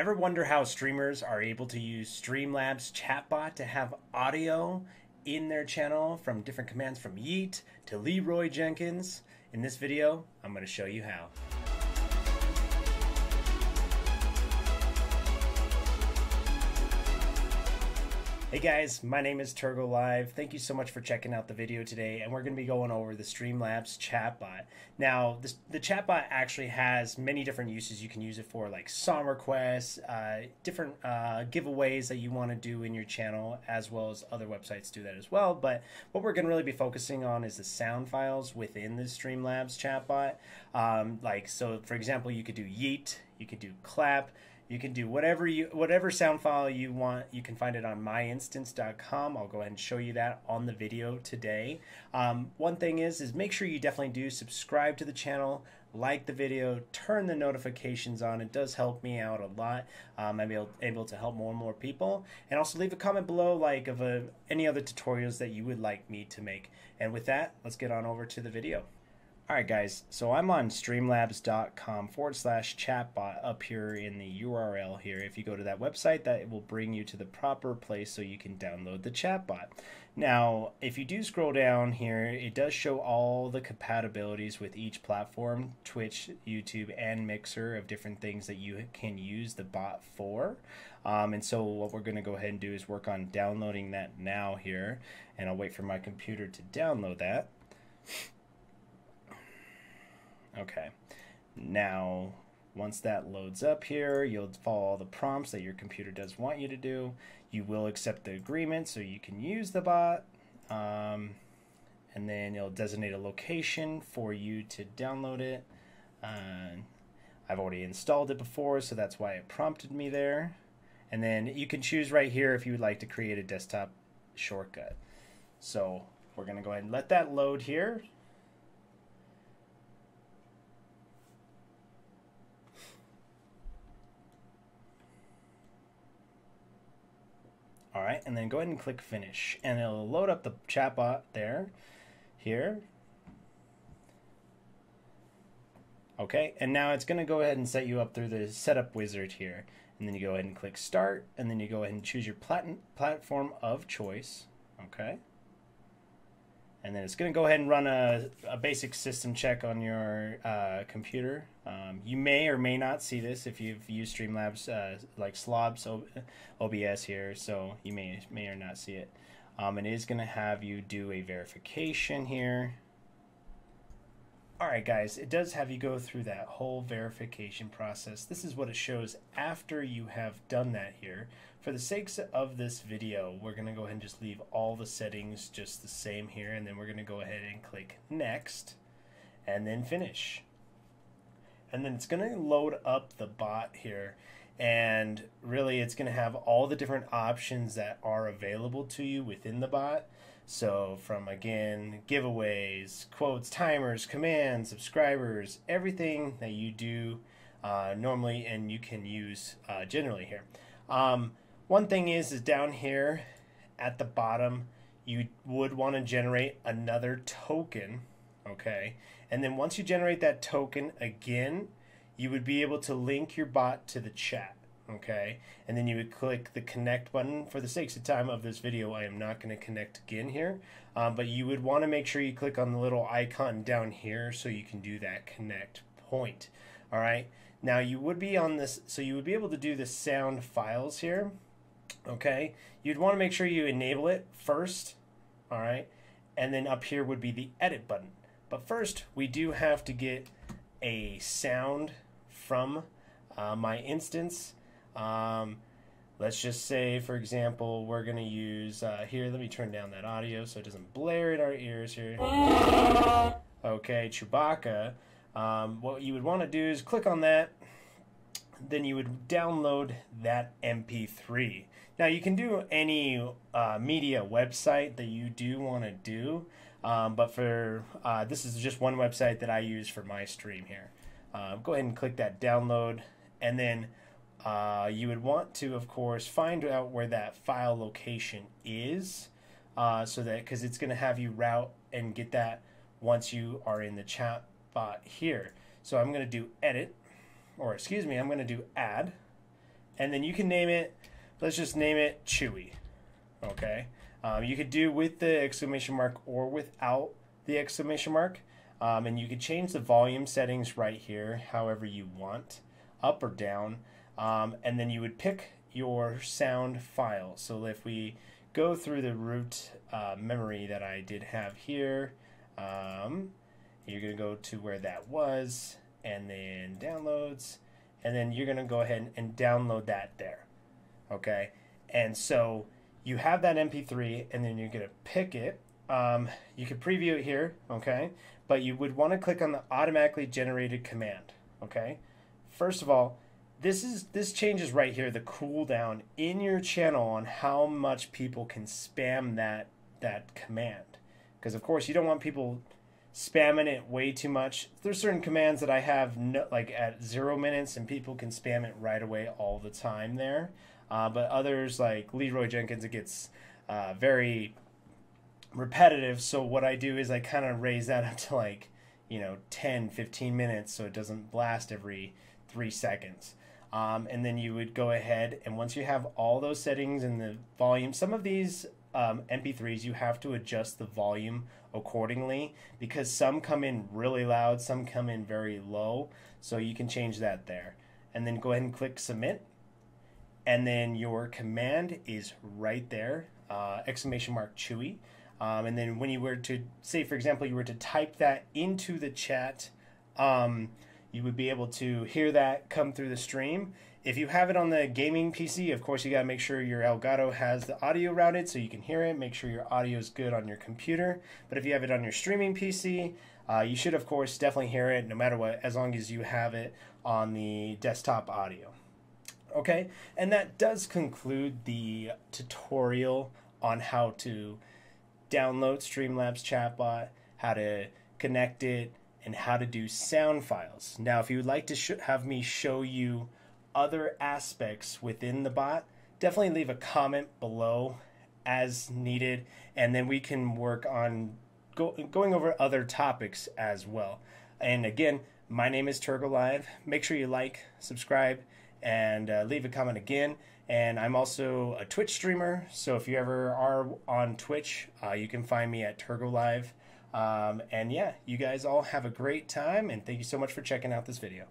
Ever wonder how streamers are able to use Streamlabs Chatbot to have audio in their channel from different commands from Yeet to Leroy Jenkins? In this video, I'm going to show you how. Hey guys, my name is Tergo Live. Thank you so much for checking out the video today, and we're going to be going over the Streamlabs Chatbot. Now, the chatbot actually has many different uses. You can use it for like song requests, different giveaways that you want to do in your channel, as well as other websites do that as well. But what we're going to really be focusing on is the sound files within the Streamlabs Chatbot. So for example, you could do yeet, you could do clap, you can do whatever sound file you want. You can find it on myinstance.com. I'll go ahead and show you that on the video today. One thing is make sure you definitely do subscribe to the channel, like the video, turn the notifications on. It does help me out a lot. I'm able to help more and more people. And also leave a comment below any other tutorials that you would like me to make. And with that, let's get on over to the video. All right, guys, so I'm on streamlabs.com/chatbot up here in the URL here. If you go to that website, that will bring you to the proper place so you can download the chatbot. Now, if you do scroll down here, it does show all the compatibilities with each platform, Twitch, YouTube, and Mixer, of different things that you can use the bot for. And so what we're going to go ahead and do is work on downloading that now here, and I'll wait for my computer to download that. Okay, now once that loads up here, you'll follow all the prompts that your computer does want you to do. You will accept the agreement so you can use the bot, and then it'll designate a location for you to download it. I've already installed it before, so that's why it prompted me there. And then you can choose right here if you would like to create a desktop shortcut. So we're going to go ahead and let that load here. All right, and then go ahead and click finish, and it'll load up the chatbot there, here. Okay, and now it's gonna go ahead and set you up through the setup wizard here, and then you go ahead and click start, and then you go ahead and choose your platform of choice, okay? And then it's gonna go ahead and run a basic system check on your computer. You may or may not see this if you've used Streamlabs like Slobs OBS here, so you may or not see it. It is going to have you do a verification here. All right, guys, it does have you go through that whole verification process. This is what it shows after you have done that here. For the sakes of this video, we're going to go ahead and just leave all the settings just the same here, and then we're going to go ahead and click next and then finish. And then it's going to load up the bot here, and really it's going to have all the different options that are available to you within the bot. So from, again, giveaways, quotes, timers, commands, subscribers, everything that you do normally and you can use generally here. One thing is down here at the bottom, you would want to generate another token, okay? And then once you generate that token again, you would be able to link your bot to the chat. Okay, and then you would click the connect button. For the sakes of time of this video, I am not going to connect again here, but you would want to make sure you click on the little icon down here so you can do that connect point. All right, now you would be on this, so you would be able to do the sound files here. Okay, you'd want to make sure you enable it first. All right, and then up here would be the edit button, but first we do have to get a sound from my instance. Let's just say, for example, we're going to use, here, let me turn down that audio so it doesn't blare in our ears here. Okay, Chewbacca. What you would want to do is click on that, then you would download that MP3. Now, you can do any media website that you do want to do, but for this is just one website that I use for my stream here. Go ahead and click that download, and then you would want to, of course, find out where that file location is, so that, because it's going to have you route and get that once you are in the chat bot here. So I'm going to do add, and then you can name it, let's just name it Chewy, okay? You could do with the exclamation mark or without the exclamation mark, and you could change the volume settings right here however you want, up or down, and then you would pick your sound file. So if we go through the root memory that I did have here, you're gonna go to where that was, and then downloads, and then you're gonna go ahead and download that there, okay? And so you have that MP3, and then you're gonna pick it. You could preview it here, okay? But you would wanna click on the automatically generated command, okay? First of all, this changes right here, the cooldown in your channel on how much people can spam that command. Because of course you don't want people spamming it way too much. There's certain commands that I have no, like at 0 minutes, and people can spam it right away all the time there. But others like Leroy Jenkins, it gets very repetitive. So what I do is I kind of raise that up to like, you know, 10, 15 minutes so it doesn't blast every 3 seconds. And then you would go ahead, and once you have all those settings and the volume, some of these MP3s, you have to adjust the volume accordingly because some come in really loud, some come in very low. So you can change that there. And then go ahead and click submit. And then your command is right there, exclamation mark Chewy. And then when you were to, say for example, you were to type that into the chat, you would be able to hear that come through the stream. If you have it on the gaming PC, of course you gotta make sure your Elgato has the audio routed so you can hear it, make sure your audio is good on your computer. But if you have it on your streaming PC, you should of course definitely hear it no matter what, as long as you have it on the desktop audio. Okay, and that does conclude the tutorial on how to download Streamlabs Chatbot, how to connect it, and how to do sound files. Now, if you would like to have me show you other aspects within the bot, definitely leave a comment below as needed, and then we can work on going over other topics as well. And again, my name is Tergo Live. Make sure you like, subscribe, and leave a comment again. And I'm also a Twitch streamer, so if you ever are on Twitch, you can find me at Tergo Live. And yeah, you guys all have a great time, and thank you so much for checking out this video.